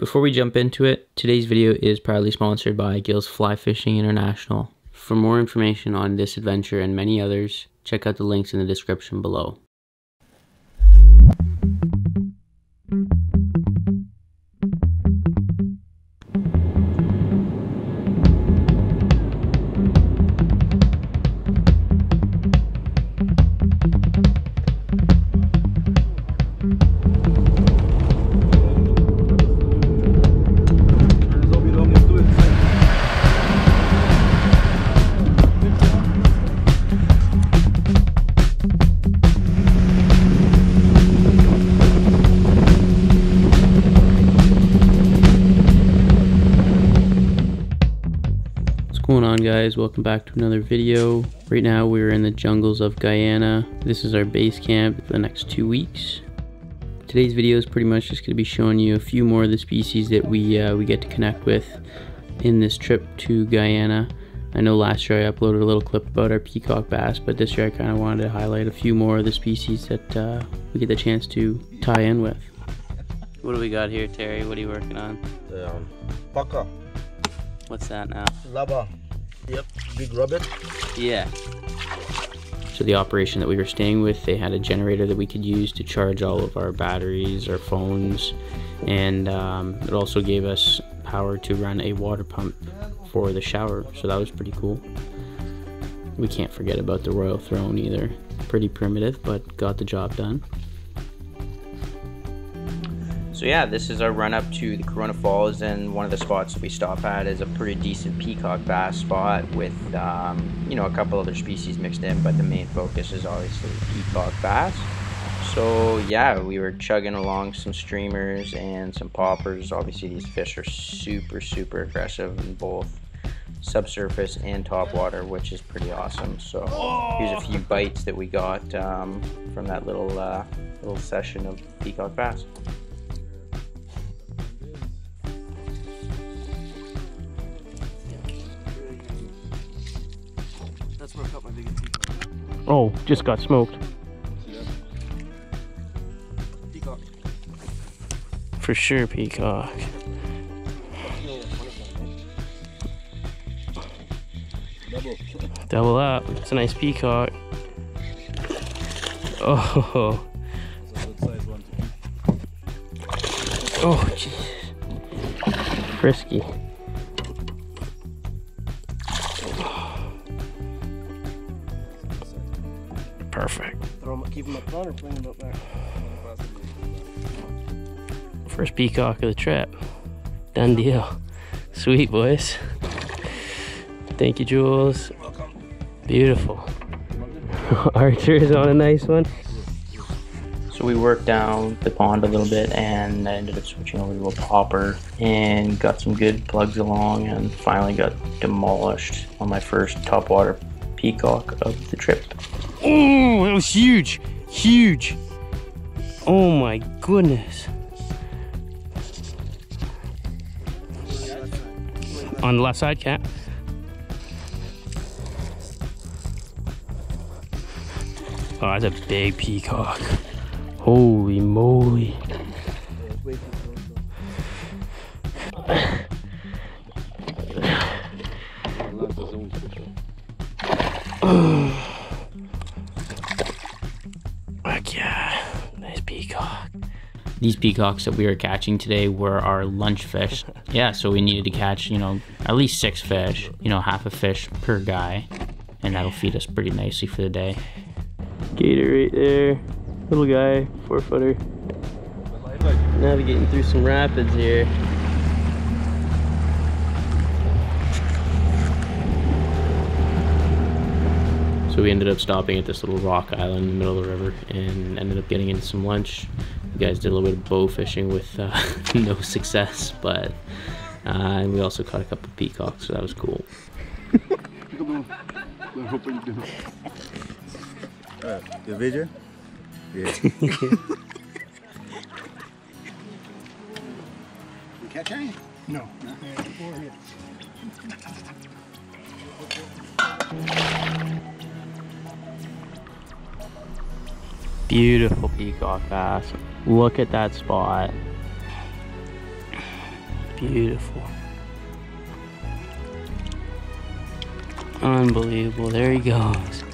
Before we jump into it, today's video is proudly sponsored by Gill's Fly Fishing International. For more information on this adventure and many others, check out the links in the description below. What's going on, guys? Welcome back to another video. Right now we're in the jungles of Guyana. This is our base camp for the next 2 weeks. Today's video is pretty much just going to be showing you a few more of the species that we get to connect with in this trip to Guyana. I know last year I uploaded a little clip about our peacock bass, but this year I kind of wanted to highlight a few more of the species that we get the chance to tie in with. What do we got here, Terry? What are you working on? Baka. What's that now? Lava. Yep, big rabbit. Yeah. So the operation that we were staying with, they had a generator that we could use to charge all of our batteries, our phones, and it also gave us power to run a water pump for the shower, so that was pretty cool. We can't forget about the Royal Throne either. Pretty primitive, but got the job done. So yeah, this is our run up to the Corona Falls, and one of the spots that we stop at is a pretty decent peacock bass spot with, you know, a couple other species mixed in, but the main focus is obviously peacock bass. So yeah, we were chugging along some streamers and some poppers. Obviously these fish are super aggressive in both subsurface and top water, which is pretty awesome. So here's a few bites that we got from that little session of peacock bass. Oh, just got smoked. Peacock. For sure, peacock. Double up. It's a nice peacock. Oh. Oh, jeez. Frisky. Perfect. Keep him up front or bring him up back? First peacock of the trip. Done deal. Sweet, boys. Thank you, Jules. Welcome. Beautiful. Archer's on a nice one. So we worked down the pond a little bit, and I ended up switching over to a popper and got some good plugs along, and finally got demolished on my first topwater peacock of the trip. Oh, that was huge, huge. Oh my goodness. On the left side, Cat. Oh, that's a big peacock. Holy moly. These peacocks that we were catching today were our lunch fish. Yeah, so we needed to catch, you know, at least 6 fish, you know, half a fish per guy, and that'll feed us pretty nicely for the day. Gator right there, little guy, 4-footer. Navigating through some rapids here. So we ended up stopping at this little rock island in the middle of the river and ended up getting into some lunch. You guys did a little bit of bow fishing with no success, but and we also caught a couple peacocks, so that was cool. The video? Yeah. You catch any? No. Beautiful peacock bass. Look at that spot. beautiful. Unbelievable, there he goes.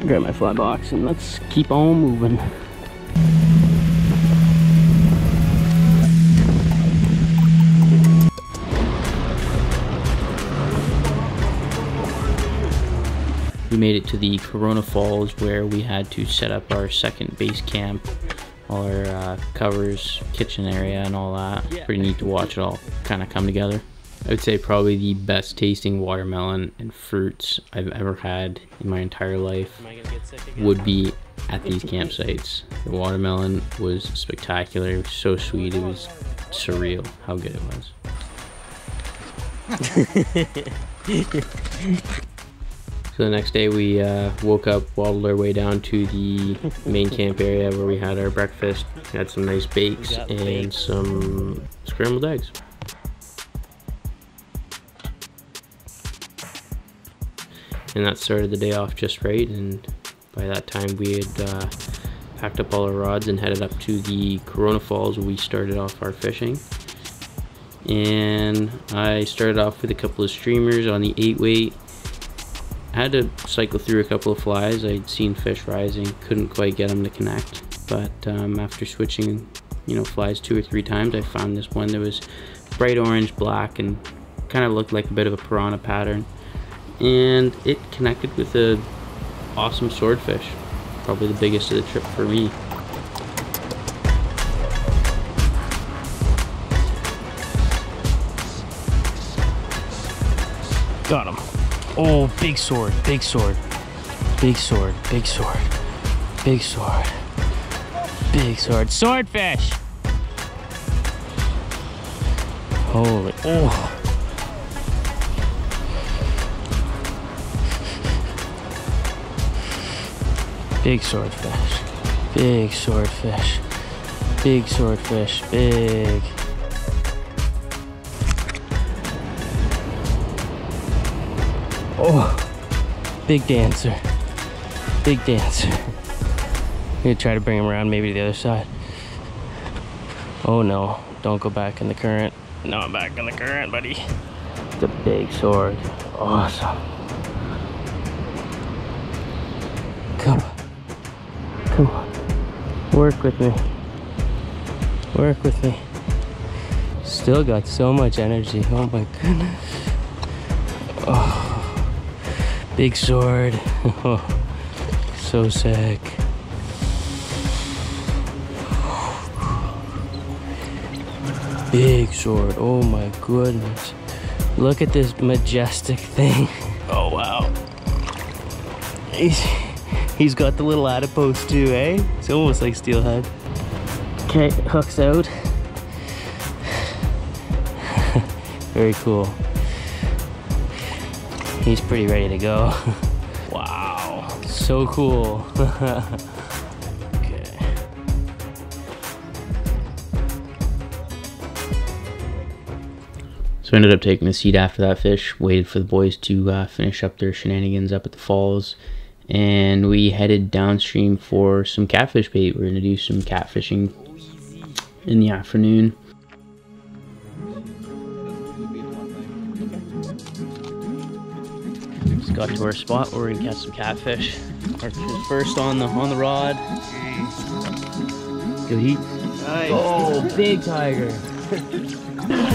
Grab my fly box and let's keep on moving. We made it to the Corona Falls where we had to set up our second base camp, all our covers, kitchen area and all that. Yeah. Pretty neat to watch it all kind of come together. I would say probably the best tasting watermelon and fruits I've ever had in my entire life would be at these campsites. The watermelon was spectacular, it was so sweet, it was surreal how good it was. So the next day we woke up, waddled our way down to the main camp area where we had our breakfast, had some nice bakes and some scrambled eggs. And that started the day off just right, and by that time we had packed up all our rods and headed up to the Corona Falls where we started off our fishing. And I started off with a couple of streamers on the 8-weight. I had to cycle through a couple of flies. I'd seen fish rising, couldn't quite get them to connect. But after switching, you know, flies 2 or 3 times, I found this one that was bright orange, black, and kind of looked like a bit of a piranha pattern. And it connected with a awesome swordfish, probably the biggest of the trip for me. Got him. Oh, big sword, big sword, big sword, big sword, big sword, big sword, swordfish! Holy, oh! Big swordfish, big swordfish, big swordfish, big. Oh, big dancer, big dancer. I'm gonna try to bring him around maybe to the other side. Oh no, don't go back in the current. No, I'm back in the current, buddy. It's a big sword, awesome. Come on, come on. Work with me, work with me. Still got so much energy, oh my goodness. Oh. Big sword, oh, so sick. Big sword, oh my goodness. Look at this majestic thing. Oh wow. He's got the little adipose too, eh? It's almost like steelhead. Okay, hooks out. Very cool. He's pretty ready to go. Wow, so cool. Okay. So I ended up taking the seat after that fish, waited for the boys to finish up their shenanigans up at the falls, and we headed downstream for some catfish bait. We're gonna do some catfishing in the afternoon. Got to our spot where we're gonna catch some catfish. Arch was first on the rod. Good heat. Nice. Oh, big tiger. Nice.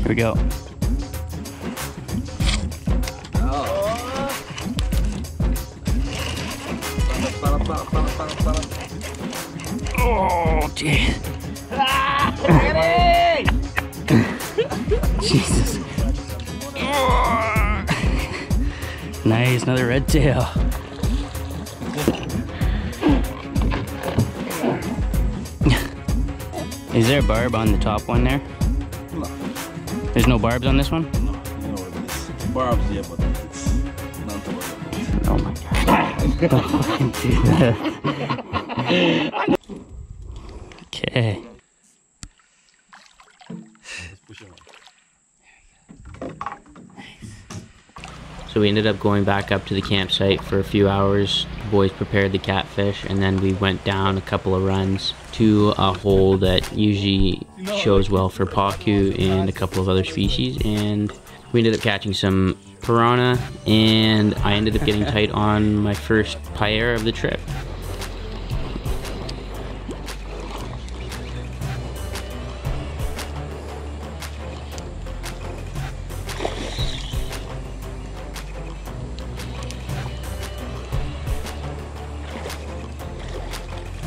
Here we go. Oh, geez. Ah, Jesus. Nice, another red tail. Is there a barb on the top one there? No. There's no barbs on this one? No, no barbs, yeah, but it's not the word. Oh my God. Don't fucking do that. Okay. Push it on. There we go. Nice. So we ended up going back up to the campsite for a few hours. The boys prepared the catfish, and then we went down a couple of runs to a hole that usually shows well for pacu and a couple of other species, and we ended up catching some piranha, and I ended up getting tight on my first pair of the trip.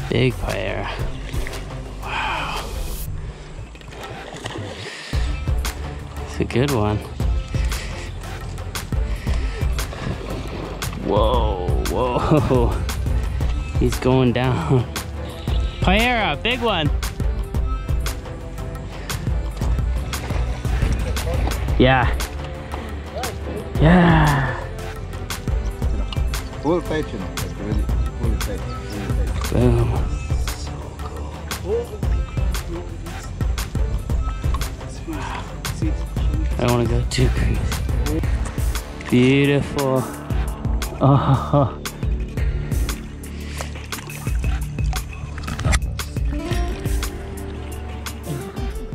Big pair. Wow. It's a good one. Whoa, whoa. He's going down. Paera, big one. Yeah. Yeah. Full tight, you know. Really full tight. Boom. So cool. Wow. I don't want to go too crazy. Beautiful. Oh.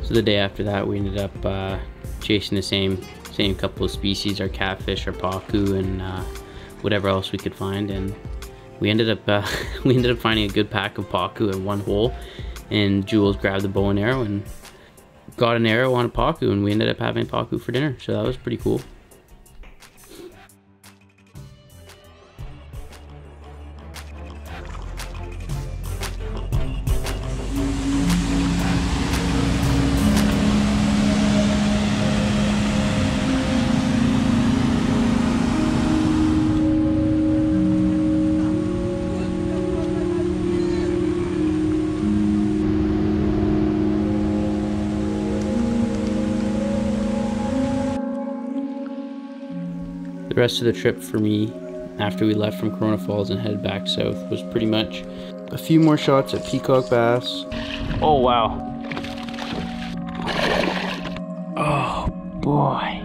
So the day after that, we ended up chasing the same couple of species, our catfish, our pacu, and whatever else we could find. And we ended up finding a good pack of pacu in one hole, and Jules grabbed the bow and arrow and got an arrow on a pacu, and we ended up having pacu for dinner. So that was pretty cool. The rest of the trip for me, after we left from Corona Falls and headed back south, was pretty much a few more shots at peacock bass. Oh wow. Oh boy.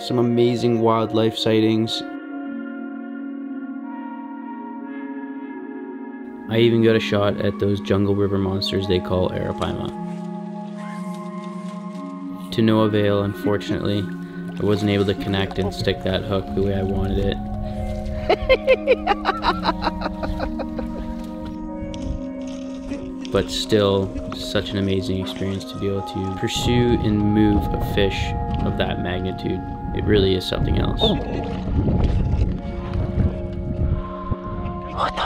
Some amazing wildlife sightings. I even got a shot at those jungle river monsters they call arapaima. To no avail, unfortunately. I wasn't able to connect and stick that hook the way I wanted it. But still, such an amazing experience to be able to pursue and move a fish of that magnitude. It really is something else. Oh. What the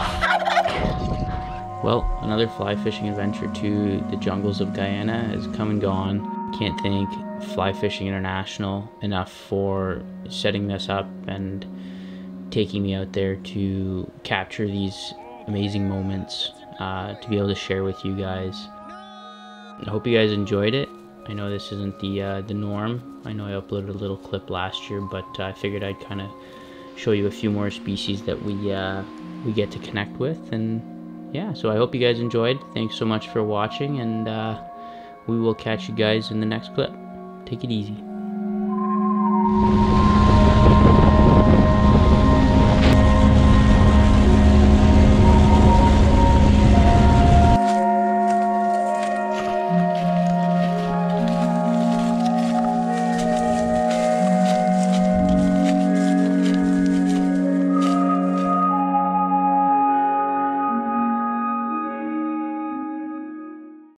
fuck? Well, another fly fishing adventure to the jungles of Guyana has come and gone. Can't thank Fly Fishing International enough for setting this up and taking me out there to capture these amazing moments to be able to share with you guys. I hope you guys enjoyed it. I know this isn't the norm. I know I uploaded a little clip last year, but I figured I'd kind of show you a few more species that we get to connect with. And yeah, so I hope you guys enjoyed. Thanks so much for watching, and we will catch you guys in the next clip. Take it easy.